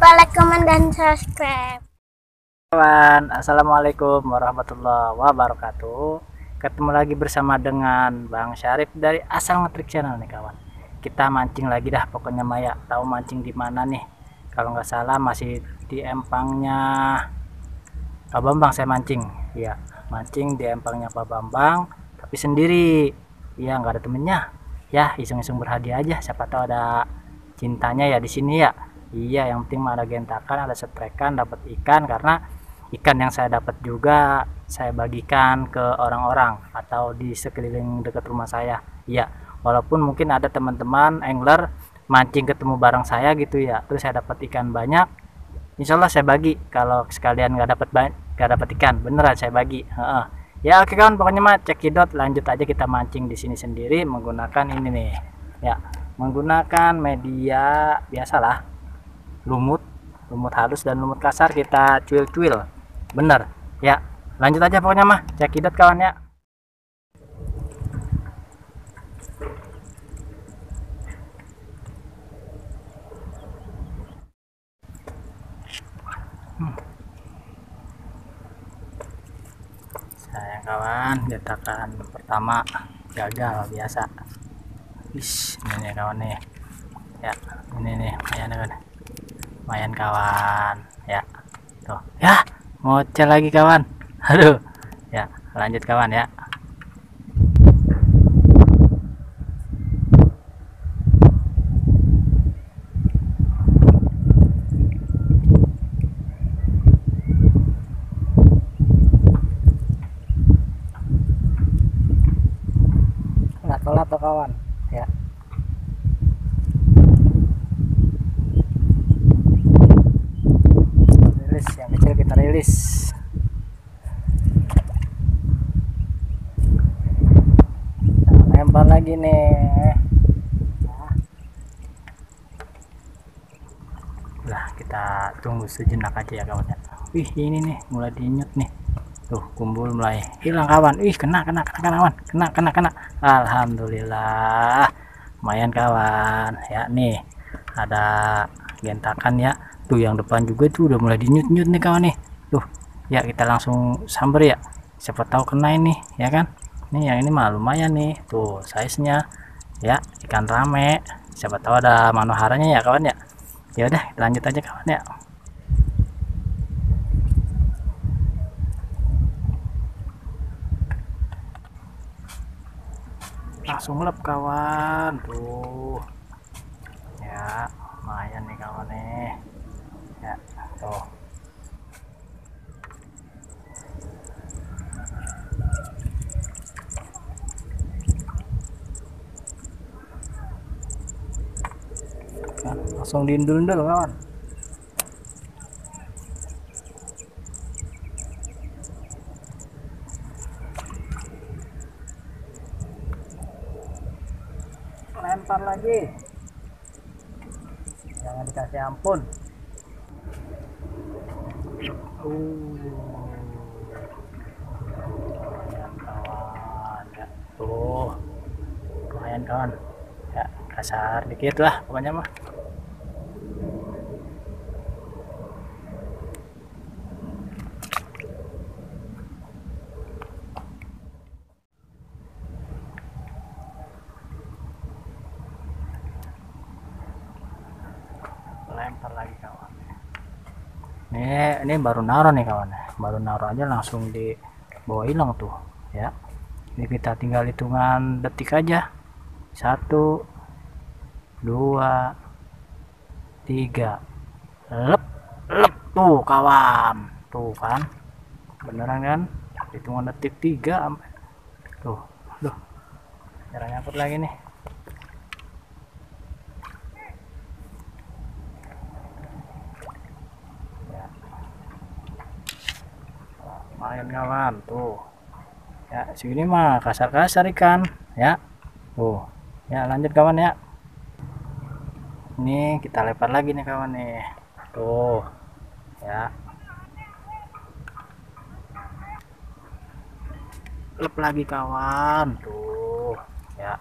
lupa like, comment, dan subscribe. Assalamualaikum warahmatullahi wabarakatuh. Ketemu lagi bersama dengan Bang Syarif dari Asal Ngetrik channel nih kawan. Kita mancing lagi dah pokoknya Maya. Tahu mancing di mana nih? Kalau nggak salah masih di empangnya Pak Bambang saya mancing. Ya, mancing di empangnya Pak Bambang tapi sendiri. Ya, nggak ada temennya. Ya, iseng-iseng berhadiah aja, siapa tahu ada cintanya ya di sini ya. Iya, yang penting ada gentakan, ada setrekan, dapat ikan. Karena ikan yang saya dapat juga saya bagikan ke orang-orang atau di sekeliling dekat rumah saya. Iya, walaupun mungkin ada teman-teman angler mancing ketemu bareng saya gitu ya, terus saya dapat ikan banyak, insya Allah saya bagi. Kalau sekalian nggak dapat ikan, beneran saya bagi. Ya oke kawan, pokoknya mah cekidot, lanjut aja kita mancing di sini sendiri menggunakan ini nih ya, menggunakan media biasalah, lumut halus dan lumut kasar kita cuil-cuil, bener ya. Lanjut aja pokoknya mah cekidot kawan ya. Sayang kawan, getakan pertama gagal biasa. Is ini kawan nih ya, ini nih lumayan kawan ya, tuh ya ngoceh lagi kawan, aduh ya. Lanjut kawan ya, nggak telat tuh kawan ya. Yang kecil kita rilis. Nah, lempar lagi nih. Nah, kita tunggu sejenak aja ya kawannya. Wih, ini nih mulai dinyut nih. Tuh, kumbul mulai hilang kawan. Wih, kena kawan. Kena. Alhamdulillah. Lumayan kawan. Ya nih. Ada gentakan ya. Tuh yang depan juga tuh udah mulai dinyut-nyut nih kawan nih. Tuh ya, kita langsung samber ya, siapa tahu kena ini ya kan. Nih yang ini mah lumayan nih, tuh size nya ya, ikan rame, siapa tahu ada manoharanya ya kawan ya. Ya udah lanjut aja kawan ya. Langsung lep kawan, tuh ya lumayan nih kawan nih ya. Tuh nah, langsung diindul-indul kawan. Lempar lagi, jangan dikasih ampun. Tuh lumayan kawan ya, kasar dikit lah pokoknya mah. Lempar lagi kawan. Ini baru naruh nih kawan, baru naruh aja langsung di bawah hilang tuh ya. Ini kita tinggal hitungan detik aja, 1 2 3 lep tuh kawan, tuh kan beneran kan, hitungan detik 3 sampai tuh. Aduh caranya nyangkut lagi nih. Main kawan tuh ya, segini mah kasar-kasar ikan ya. Tuh ya, lanjut kawan ya. Ini kita lempar lagi nih kawan nih, tuh ya lep lagi kawan, tuh ya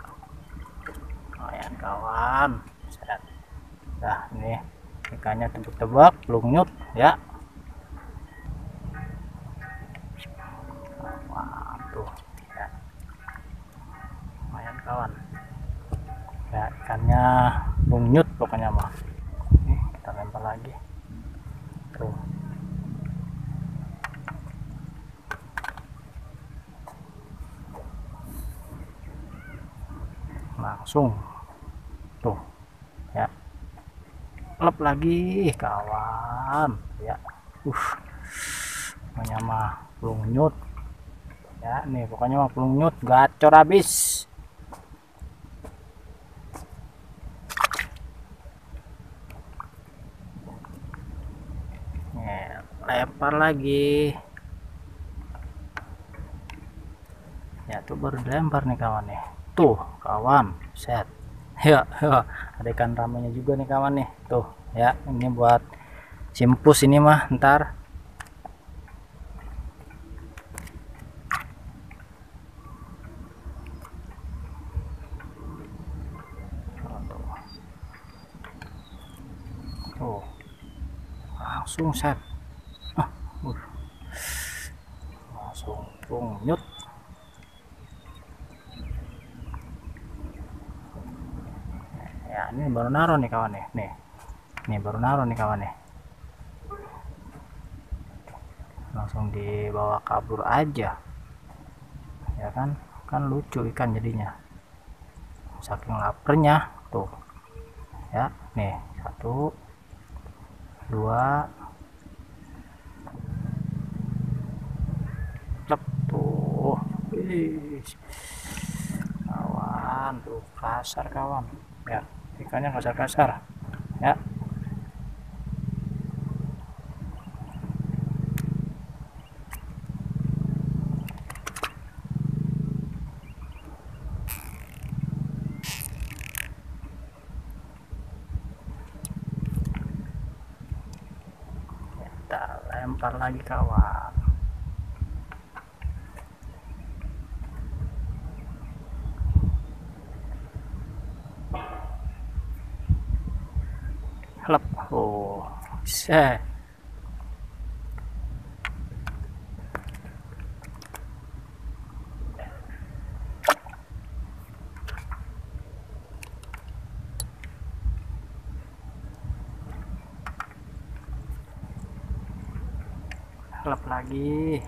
lumayan kawan. Nah ini ikannya tebak-tebak, lungyut ya. Wah, tuh ya. Lumayan kawan ya, ikannya lungyut pokoknya mah. Nih, kita lempar lagi tuh. Langsung tuh ya, lep lagi kawan ya. Pokoknya mah pelungut ya, nih pokoknya mah pelungut, gacor habis. Nih, lempar lagi ya, tuh baru dilempar nih kawan ya. Tuh kawan, set ya, ada ikan ramenya juga nih kawan nih tuh ya. Ini buat simpus ini mah, ntar tuh langsung set, langsung nyut. Ini baru naruh nih kawan nih, langsung dibawa kabur aja ya kan, kan lucu ikan jadinya saking lapernya tuh ya. Nih 1, 2 lep tuh. Kawan tuh kasar kawan ya, ikannya kasar-kasar ya. Kita lempar lagi kawan. Oh, set. Lep lagi.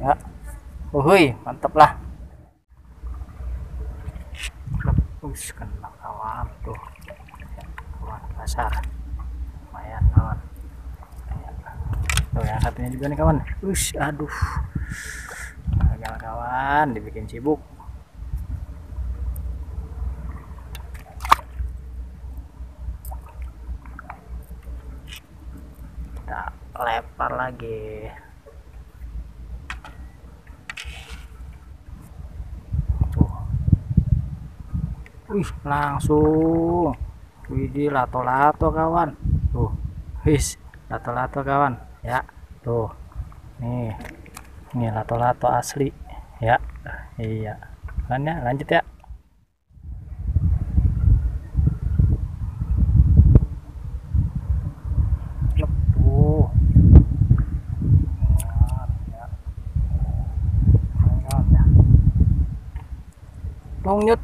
Ya, uhuy, mantep lah. Kena kawan tuh, kawan kasar, lumayan kawan. Tuh yang satunya juga nih kawan. Aduh, gagal kawan, dibikin sibuk. Lempar lagi. Tuh. Langsung. Widih, lato-lato kawan. Tuh. Lato-lato kawan, ya. Tuh. Nih. Nih lato-lato asli, ya. Iya. Kan ya, lanjut ya. Nyut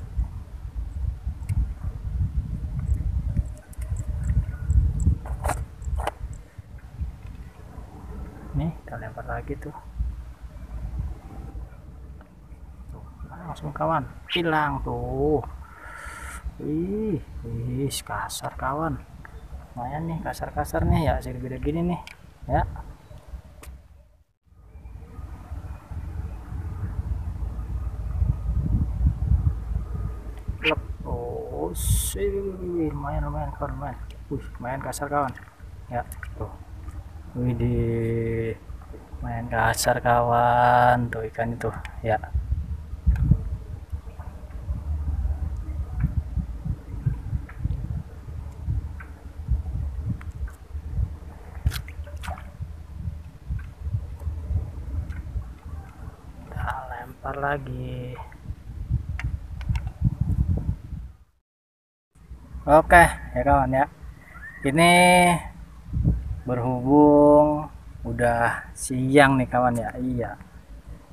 nih, kita lempar lagi tuh, langsung kawan, hilang tuh. Kasar kawan, lumayan nih kasar-kasar nih ya, segede gini nih ya. Lumayan, lumayan, Lumayan kasar kawan ya, tuh widih, lumayan kasar kawan tuh ikan itu ya. Kita lempar lagi. Oke ya kawan ya, ini berhubung udah siang nih kawan ya. Iya,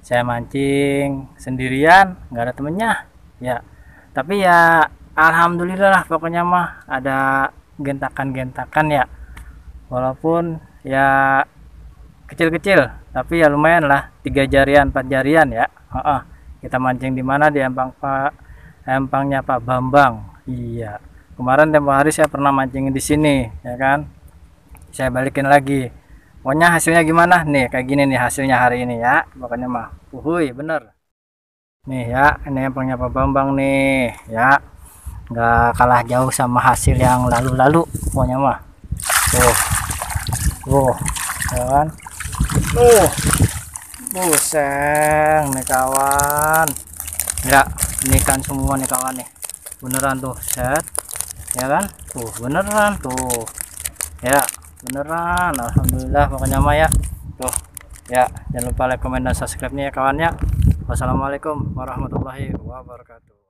saya mancing sendirian, nggak ada temennya ya, tapi ya alhamdulillah lah pokoknya mah ada gentakan-gentakan ya, walaupun ya kecil-kecil tapi ya lumayan lah, 3 jarian 4 jarian ya. Kita mancing di mana? Di empangnya Pak Bambang. Iya, kemarin tempo hari saya pernah mancing di sini ya kan, saya balikin lagi. Pokoknya hasilnya gimana nih, kayak gini nih hasilnya hari ini ya, pokoknya mah uhuy bener nih ya. Ini empangnya Pak Bambang nih ya, nggak kalah jauh sama hasil yang lalu-lalu pokoknya mah. Tuh tuh ya kan, tuh buseng nih kawan ya, ini kan semua nih kawan nih, beneran tuh set ya kan, tuh beneran tuh ya, beneran alhamdulillah pokoknya mah ya. Tuh ya, jangan lupa like, komen, dan subscribe nya ya kawan ya. Wassalamualaikum warahmatullahi wabarakatuh.